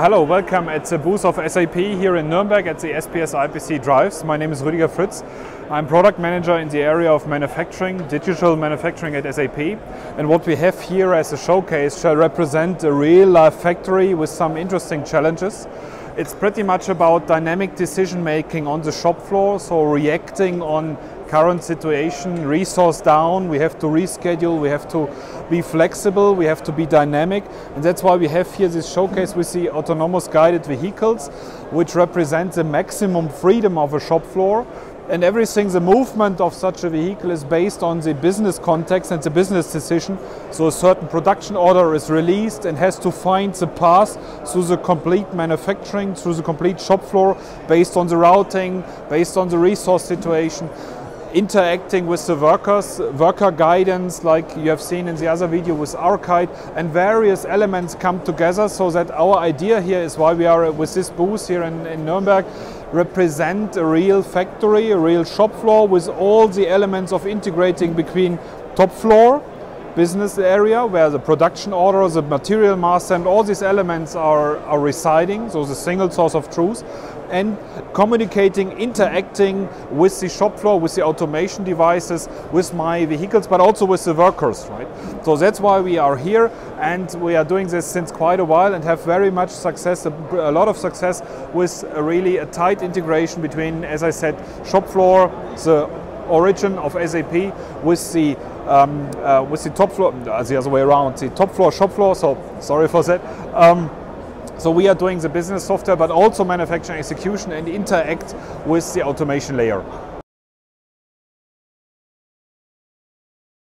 Hello, welcome at the booth of SAP here in Nuremberg at the SPS IPC Drives. My name is Rüdiger Fritz. I'm product manager in the area of manufacturing, digital manufacturing at SAP. And what we have here as a showcase shall represent a real-life factory with some interesting challenges. It's pretty much about dynamic decision-making on the shop floor, so reacting on current situation, resource down, we have to reschedule, we have to be flexible, we have to be dynamic. And that's why we have here this showcase with the autonomous guided vehicles, which represent the maximum freedom of a shop floor. And everything, the movement of such a vehicle is based on the business context and the business decision. So a certain production order is released and has to find the path through the complete manufacturing, through the complete shop floor, based on the routing, based on the resource situation, interacting with the workers, worker guidance, like you have seen in the other video with Archive, and various elements come together so that our idea here is why we are with this booth here in Nuremberg, represent a real factory, a real shop floor with all the elements of integrating between top floor, business area where the production order, the material master and all these elements are residing, so the single source of truth, and communicating, interacting with the shop floor, with the automation devices, with my vehicles, but also with the workers, right? So that's why we are here, and we are doing this since quite a while and have very much success, a lot of success with really a tight integration between, as I said, shop floor, the origin of SAP with the top floor, the other way around, the top floor, shop floor, so sorry for that. So we are doing the business software, but also manufacturing execution and interact with the automation layer.